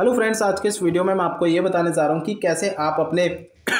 Hello friends, आज के इस वीडियो में मैं आपको ये बताने जा रहा हूँ कि कैसे आप अपने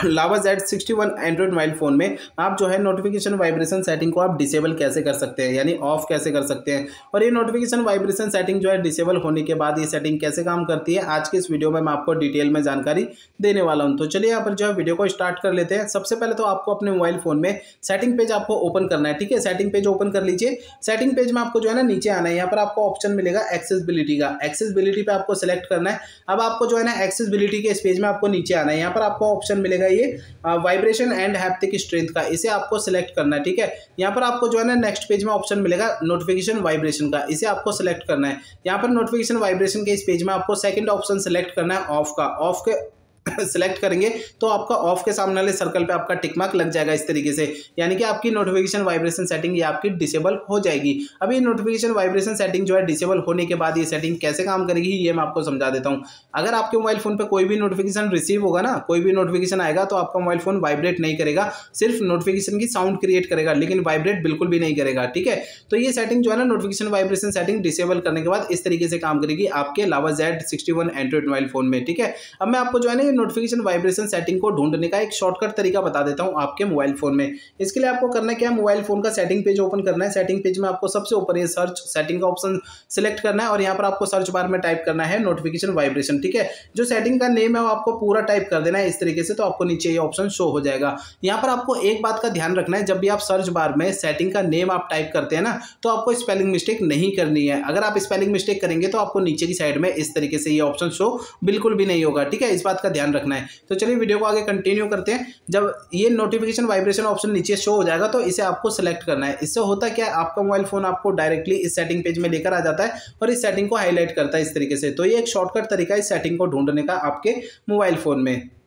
Lava A4 Sixty One Android mobile phone में आप जो है नोटिफिकेशन वाइब्रेशन सेटिंग को आप डिसेबल कैसे कर सकते हैं, यानी ऑफ कैसे कर सकते हैं, और ये नोटिफिकेशन वाइब्रेशन सेटिंग जो है डिसेबल होने के बाद ये सेटिंग कैसे काम करती है, आज के इस वीडियो में मैं आपको डिटेल में जानकारी देने वाला हूँ। तो चलिए यहाँ पर जो है वीडियो को स्टार्ट कर लेते हैं। सबसे पहले तो आपको अपने मोबाइल फ़ोन में सेटिंग पेज आपको ओपन करना है, ठीक है। सेटिंग पेज ओपन कर लीजिए। सेटिंग पेज में आपको जो है ना नीचे आना है, यहाँ पर आपको ऑप्शन मिलेगा एक्सेसिबिलिटी का। एक्सेसिबिलिटी पर आपको सेलेक्ट करना है। अब आपको जो है ना एक्सेसिबिलिटी के इस पेज में आपको नीचे आना है, यहाँ पर आपको ऑप्शन मिलेगा ये वाइब्रेशन एंड हैप्टिक स्ट्रेंथ का, इसे आपको सिलेक्ट करना है, ठीक है। यहाँ पर आपको जो है ना नेक्स्ट पेज में ऑप्शन मिलेगा नोटिफिकेशन वाइब्रेशन का, इसे आपको सिलेक्ट करना है। यहाँ पर नोटिफिकेशन वाइब्रेशन के इस पेज में आपको सेकंड ऑप्शन सिलेक्ट करना है ऑफ का। ऑफ के सेलेक्ट करेंगे तो आपका ऑफ के सामने वाले सर्कल पे आपका टिक मार्क लग जाएगा, इस तरीके से, यानी कि आपकी नोटिफिकेशन वाइब्रेशन सेटिंग ये आपकी डिसेबल हो जाएगी। अब ये नोटिफिकेशन वाइब्रेशन सेटिंग जो है डिसेबल होने के बाद ये सेटिंग कैसे काम करेगी ये मैं आपको समझा देता हूँ। अगर आपके मोबाइल फोन पर कोई भी नोटिफिकेशन रिसीव होगा ना, कोई भी नोटिफिकेशन आएगा तो आपका मोबाइल फोन वाइब्रेट नहीं करेगा, सिर्फ नोटिफिकेशन की साउंड क्रिएट करेगा, लेकिन वाइब्रेट बिल्कुल भी नहीं करेगा, ठीक है। तो ये सेटिंग जो है ना नोटिफिकेशन वाइब्रेशन सेटिंग डिसेबल करने के बाद इस तरीके से काम करेगी आपके Lava A4 Sixty One Android mobile phone में, ठीक है। अब मैं आपको जो है ना नोटिफिकेशन वाइब्रेशन सेटिंग को ढूंढने का एक शॉर्टकट तरीका बता देता हूं आपके मोबाइल फोन में। इसके लिए आपको करना क्या है, मोबाइल फोन का सेटिंग पेज ओपन करना है। सेटिंग पेज में आपको सबसे ऊपर ये सर्च सेटिंग का ऑप्शन सिलेक्ट करना है और यहां पर आपको सर्च बार में टाइप करना है नोटिफिकेशन वाइब्रेशन, ठीक है। जो सेटिंग का नेम है वो आपको पूरा टाइप कर देना है इस तरीके से, तो आपको नीचे ये ऑप्शन शो हो जाएगा। यहां पर आपको एक बात का ध्यान रखना है, जब भी आप सर्च बार में सेटिंग का नेम आप टाइप करते हैं ना तो आपको स्पेलिंग मिस्टेक नहीं करनी है। अगर आप स्पेलिंग मिस्टेक करेंगे तो आपको नीचे की साइड में इस तरीके से ये ऑप्शन शो बिल्कुल भी नहीं होगा, ठीक है। इस बात का ध्यान रखना है। तो चलिए वीडियो को आगे कंटिन्यू करते हैं। जब ये नोटिफिकेशन वाइब्रेशन ऑप्शन नीचे शो हो जाएगा तो इसे आपको सेलेक्ट करना है। इससे होता क्या है, आपका मोबाइल फोन आपको डायरेक्टली इस सेटिंग पेज में लेकर आ जाता है और इस सेटिंग को हाईलाइट करता है इस तरीके से। तो ये एक शॉर्टकट तरीका है इस सेटिंग को ढूंढने का आपके मोबाइल फोन में।